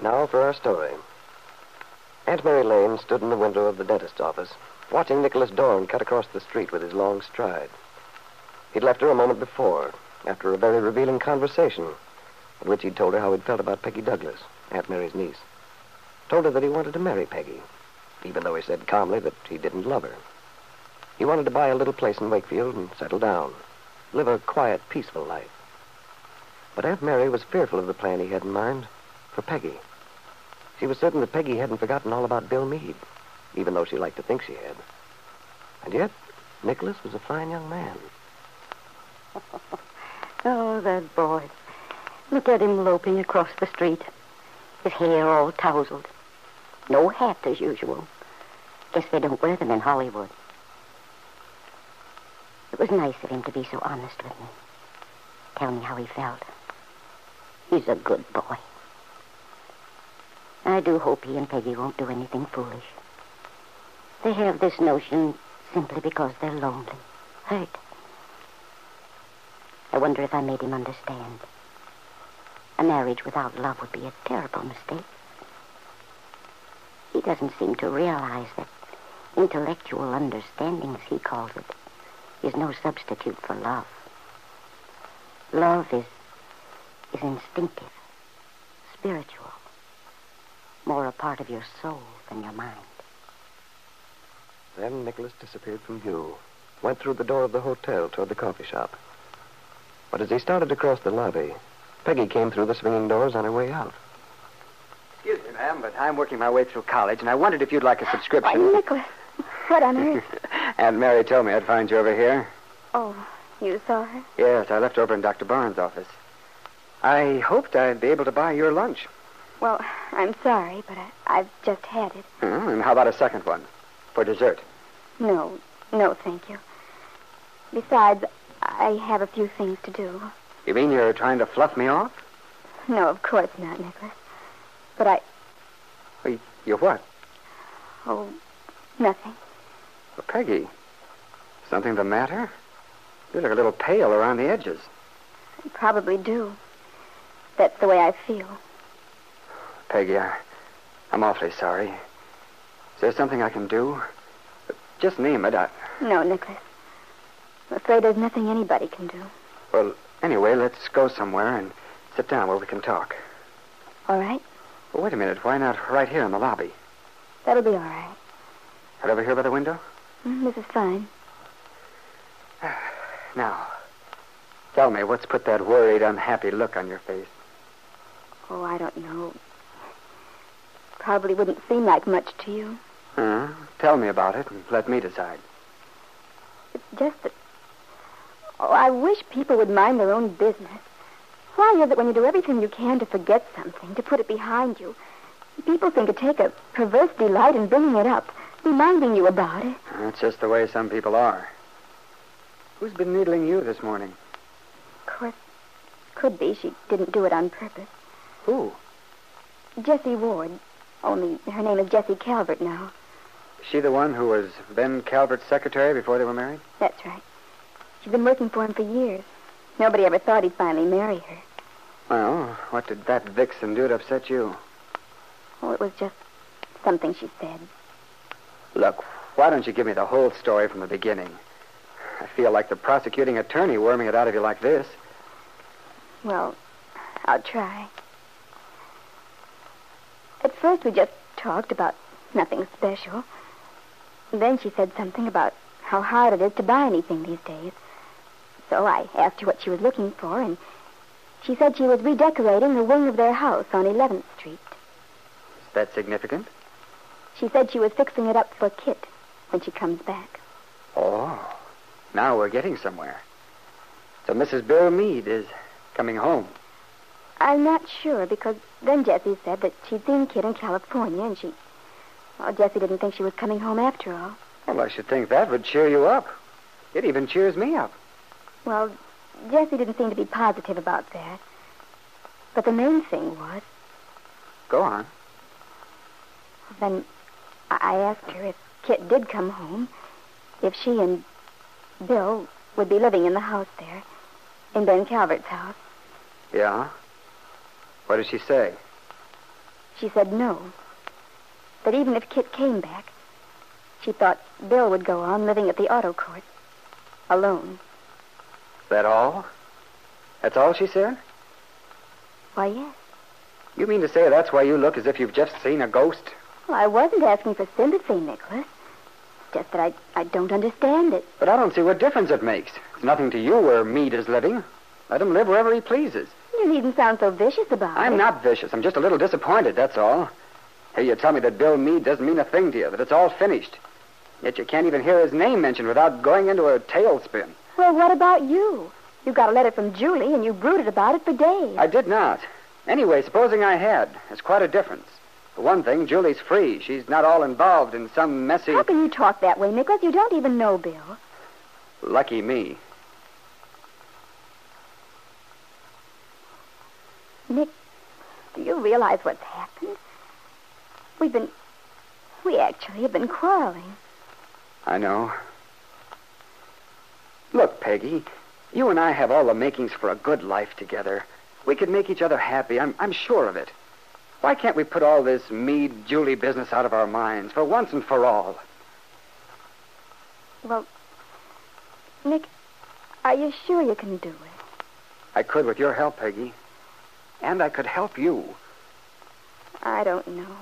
Now for our story. Aunt Mary Lane stood in the window of the dentist's office, watching Nicholas Dorn cut across the street with his long stride. He'd left her a moment before, after a very revealing conversation, in which he'd told her how he'd felt about Peggy Douglas, Aunt Mary's niece. Told her that he wanted to marry Peggy, even though he said calmly that he didn't love her. He wanted to buy a little place in Wakefield and settle down, live a quiet, peaceful life. But Aunt Mary was fearful of the plan he had in mind for Peggy. She was certain that Peggy hadn't forgotten all about Bill Mead, even though she liked to think she had. And yet, Nicholas was a fine young man. Oh, that boy. Look at him loping across the street. His hair all tousled. No hat, as usual. Guess they don't wear them in Hollywood. It was nice of him to be so honest with me. Tell me how he felt. He's a good boy. I do hope he and Peggy won't do anything foolish. They have this notion simply because they're lonely, hurt. I wonder if I made him understand. A marriage without love would be a terrible mistake. He doesn't seem to realize that intellectual understanding, as he calls it, is no substitute for love. Love is instinctive, spiritual, more a part of your soul than your mind. Then Nicholas disappeared from view, went through the door of the hotel toward the coffee shop. But as he started to cross the lobby, Peggy came through the swinging doors on her way out. Excuse me, ma'am, but I'm working my way through college, and I wondered if you'd like a subscription. Why, Nicholas, what on earth? Aunt Mary told me I'd find you over here. Oh, you saw her? Yes, I left her over in Dr. Barnes' office. I hoped I'd be able to buy your lunch. Well, I'm sorry, but I've just had it. Oh, and how about a second one? For dessert? No, thank you. Besides, I have a few things to do. You mean you're trying to fluff me off? No, of course not, Nicholas. But I... Well, you what? Oh, nothing. Well, Peggy, something the matter? You look a little pale around the edges. I probably do. That's the way I feel. Peggy, I'm awfully sorry. Is there something I can do? Just name it. No, Nicholas. I'm afraid there's nothing anybody can do. Well, anyway, let's go somewhere and sit down where we can talk. All right. Well, wait a minute. Why not right here in the lobby? That'll be all right. Right over here by the window? This is fine. Now, tell me, what's put that worried, unhappy look on your face? Oh, I don't know. Probably wouldn't seem like much to you. Tell me about it and let me decide. It's just that... Oh, I wish people would mind their own business. Why is it when you do everything you can to forget something, to put it behind you, people seem to take a perverse delight in bringing it up, reminding you about it? That's just the way some people are. Who's been needling you this morning? Of course, could be. She didn't do it on purpose. Who? Jessie Ward. Only her name is Jessie Calvert now. Is she the one who was Ben Calvert's secretary before they were married? That's right. She's been working for him for years. Nobody ever thought he'd finally marry her. Well, what did that vixen do to upset you? Oh, it was just something she said. Look, why don't you give me the whole story from the beginning? I feel like the prosecuting attorney worming it out of you like this. Well, I'll try. At first, we just talked about nothing special. Then she said something about how hard it is to buy anything these days. So I asked her what she was looking for, and she said she was redecorating the wing of their house on 11th Street. Is that significant? She said she was fixing it up for Kit when she comes back. Oh, now we're getting somewhere. So Mrs. Bill Mead is coming home. I'm not sure, because then Jessie said that she'd seen Kit in California, and she... Well, Jessie didn't think she was coming home after all. Well, I should think that would cheer you up. It even cheers me up. Well, Jessie didn't seem to be positive about that. But the main thing was... Go on. Then I asked her if Kit did come home, if she and Bill would be living in the house there, in Ben Calvert's house. Yeah? What did she say? She said no. That even if Kit came back, she thought Bill would go on living at the auto court. Alone. That all? That's all she said? Why, yes. You mean to say that's why you look as if you've just seen a ghost? Well, I wasn't asking for sympathy, Nicholas. Just that I don't understand it. But I don't see what difference it makes. It's nothing to you where Mead is living. Let him live wherever he pleases. You needn't sound so vicious about it. I'm not vicious. I'm just a little disappointed, that's all. Hey, you tell me that Bill Mead doesn't mean a thing to you, that it's all finished. Yet you can't even hear his name mentioned without going into a tailspin. Well, what about you? You got a letter from Julie, and you brooded about it for days. I did not. Anyway, supposing I had, there's quite a difference. For one thing, Julie's free. She's not all involved in some messy... How can you talk that way, Nicholas? You don't even know Bill. Lucky me. Nick, do you realize what's happened? We actually have been quarreling. I know. Look, Peggy, you and I have all the makings for a good life together. We could make each other happy. I'm sure of it. Why can't we put all this Mead-Julie business out of our minds for once and for all? Well, Nick, are you sure you can do it? I could with your help, Peggy. And I could help you. I don't know.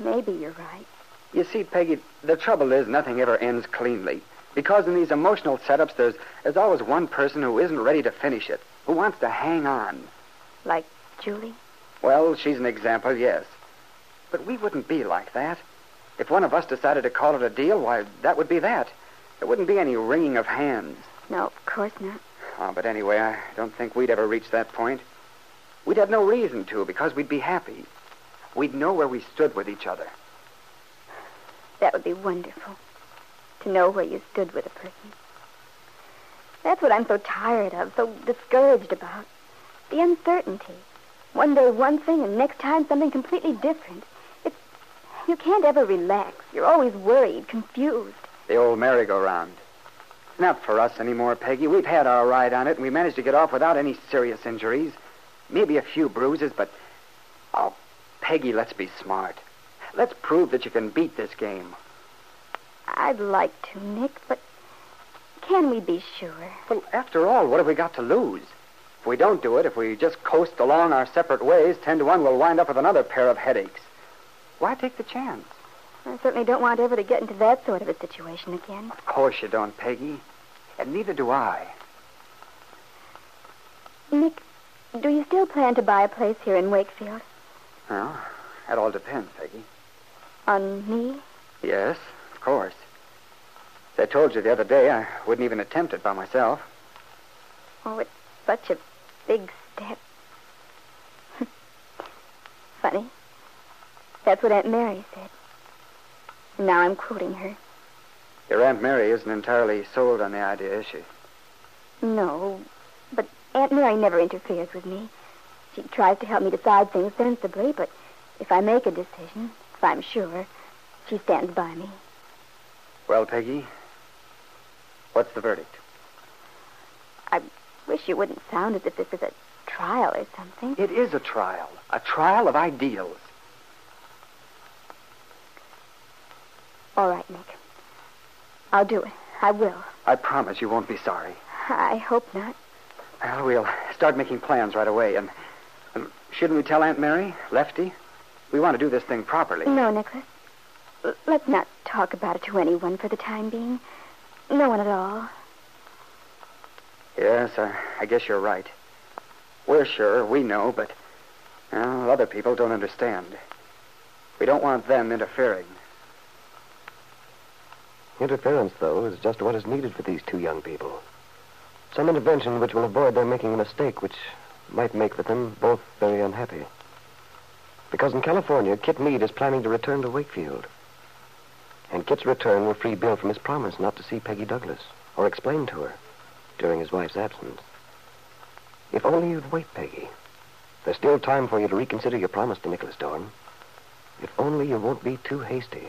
Maybe you're right. You see, Peggy, the trouble is nothing ever ends cleanly. Because in these emotional setups, there's always one person who isn't ready to finish it, who wants to hang on. Like Julie? Well, she's an example, yes. But we wouldn't be like that. If one of us decided to call it a deal, why, that would be that. There wouldn't be any wringing of hands. No, of course not. Oh, but anyway, I don't think we'd ever reach that point. We'd have no reason to, because we'd be happy. We'd know where we stood with each other. That would be wonderful, to know where you stood with a person. That's what I'm so tired of, so discouraged about. The uncertainty. One day one thing and next time something completely different. It's... You can't ever relax. You're always worried, confused. The old merry-go-round. Not for us anymore, Peggy. We've had our ride on it, and we managed to get off without any serious injuries. Maybe a few bruises, but... Oh, Peggy, let's be smart. Let's prove that you can beat this game. I'd like to, Nick, but can we be sure? Well, after all, what have we got to lose? If we don't do it, if we just coast along our separate ways, 10 to 1 we'll wind up with another pair of headaches. Why take the chance? I certainly don't want ever to get into that sort of a situation again. Of course you don't, Peggy. And neither do I. Nick, do you still plan to buy a place here in Wakefield? Well, that all depends, Peggy. On me? Yes, of course. As I told you the other day, I wouldn't even attempt it by myself. Oh, it's such a big step. Funny. That's what Aunt Mary said. Now I'm quoting her. Your Aunt Mary isn't entirely sold on the idea, is she? No, but Aunt Mary never interferes with me. She tries to help me decide things sensibly, but if I make a decision, if I'm sure, she stands by me. Well, Peggy, what's the verdict? I wish you wouldn't sound as if this is a trial or something. It is a trial of ideals. All right, Nick. I'll do it. I will. I promise you won't be sorry. I hope not. Well, we'll start making plans right away. And shouldn't we tell Aunt Mary, Lefty? We want to do this thing properly. No, Nicholas. Let's not talk about it to anyone for the time being. No one at all. Yes, I guess you're right. We're sure, we know, but well, other people don't understand. We don't want them interfering. Interference, though, is just what is needed for these two young people. Some intervention which will avoid their making a mistake, which might make them both very unhappy. Because in California, Kit Mead is planning to return to Wakefield. And Kit's return will free Bill from his promise not to see Peggy Douglas or explain to her during his wife's absence. If only you'd wait, Peggy. There's still time for you to reconsider your promise to Nicholas Dorn. If only you won't be too hasty.